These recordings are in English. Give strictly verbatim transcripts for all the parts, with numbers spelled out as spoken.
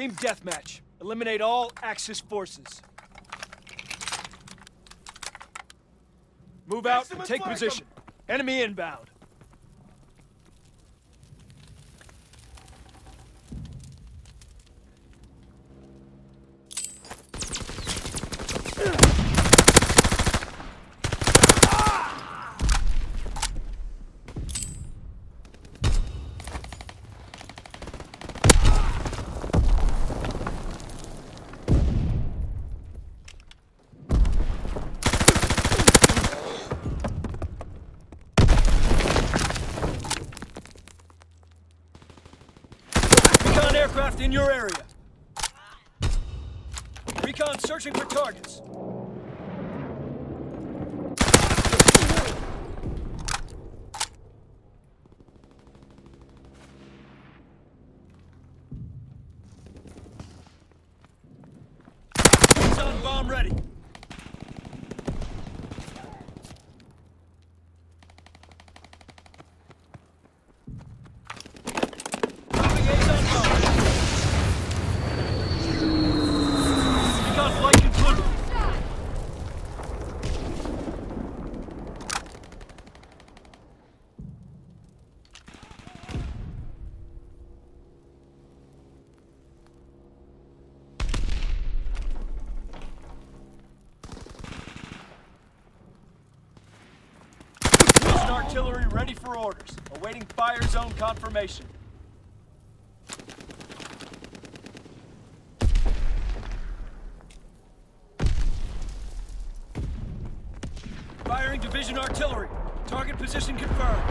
Team Deathmatch. Eliminate all Axis forces. Move out and take position. Enemy inbound. Aircraft in your area. Recon searching for targets. Proton bomb ready. Artillery ready for orders, awaiting fire zone confirmation. Firing division artillery. Target position confirmed.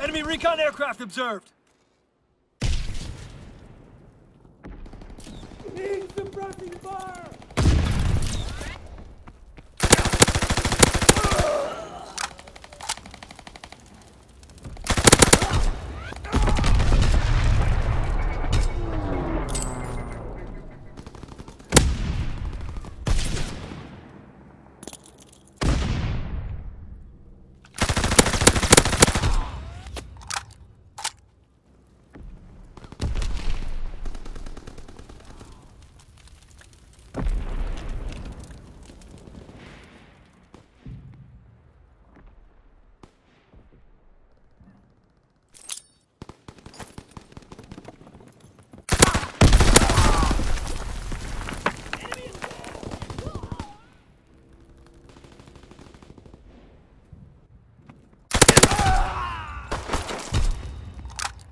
Enemy recon aircraft observed. Need suppressing fire.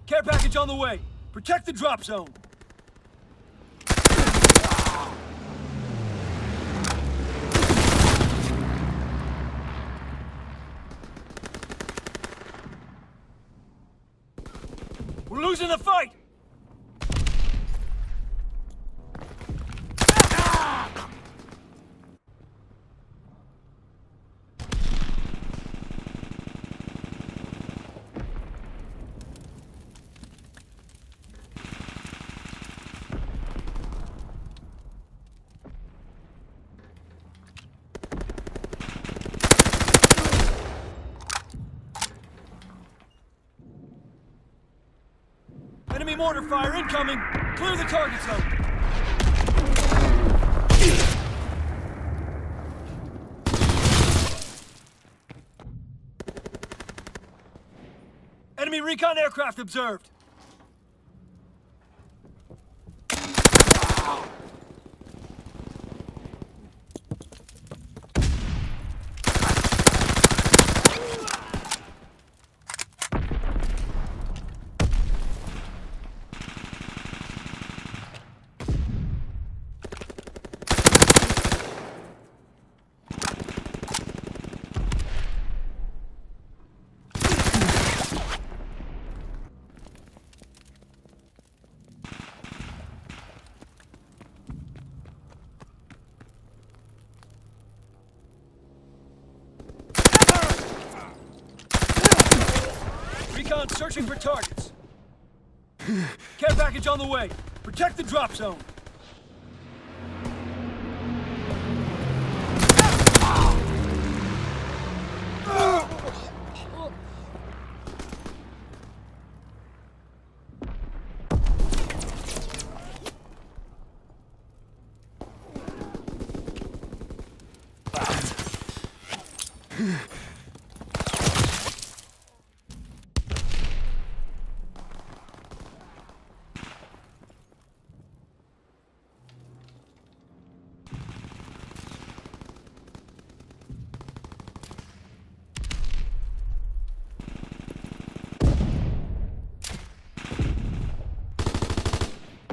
Care package on the way. Protect the drop zone. We're losing the fight! Enemy mortar fire incoming! Clear the target zone! Enemy recon aircraft observed. Recon searching for targets. Care package on the way. Protect the drop zone.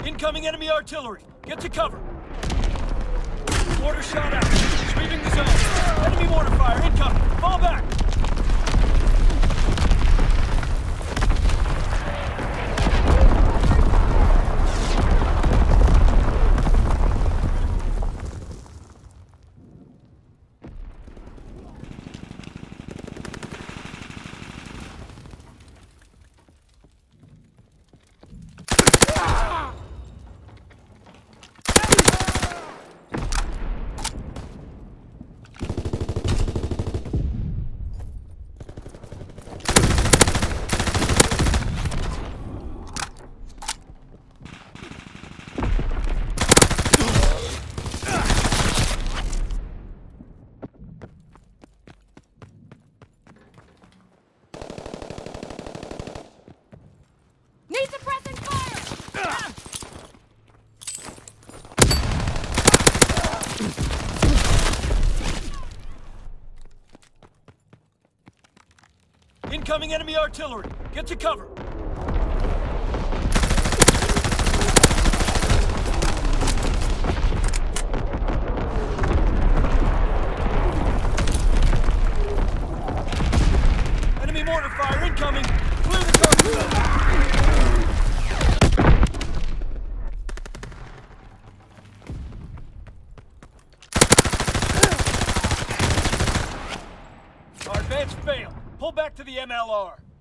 Incoming enemy artillery. Get to cover. Mortar shot out. Sweeping the zone. Enemy mortar fire incoming. Fall back. Incoming enemy artillery. Get to cover. Enemy mortar fire incoming. Clear the target zone. Our advance failed. Pull back to the M L R.